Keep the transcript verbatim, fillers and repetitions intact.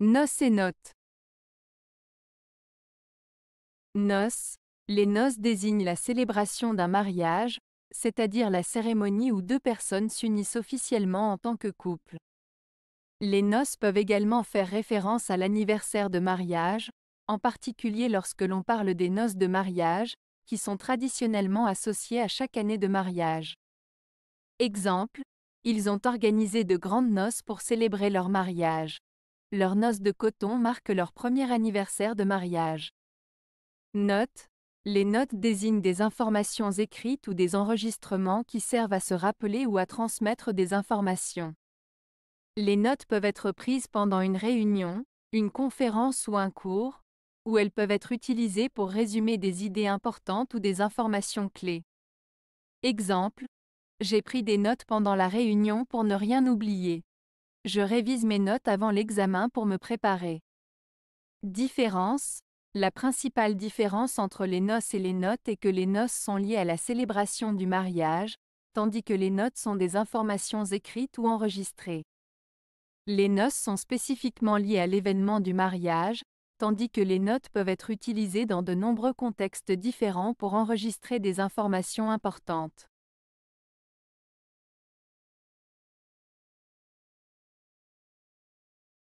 Noces et notes. Noces. Les noces désignent la célébration d'un mariage, c'est-à-dire la cérémonie où deux personnes s'unissent officiellement en tant que couple. Les noces peuvent également faire référence à l'anniversaire de mariage, en particulier lorsque l'on parle des noces de mariage, qui sont traditionnellement associées à chaque année de mariage. Exemple, ils ont organisé de grandes noces pour célébrer leur mariage. Leurs noces de coton marquent leur premier anniversaire de mariage. Notes. Les notes désignent des informations écrites ou des enregistrements qui servent à se rappeler ou à transmettre des informations. Les notes peuvent être prises pendant une réunion, une conférence ou un cours, ou elles peuvent être utilisées pour résumer des idées importantes ou des informations clés. Exemple, j'ai pris des notes pendant la réunion pour ne rien oublier. Je révise mes notes avant l'examen pour me préparer. Différence. La principale différence entre les noces et les notes est que les noces sont liées à la célébration du mariage, tandis que les notes sont des informations écrites ou enregistrées. Les noces sont spécifiquement liées à l'événement du mariage, tandis que les notes peuvent être utilisées dans de nombreux contextes différents pour enregistrer des informations importantes.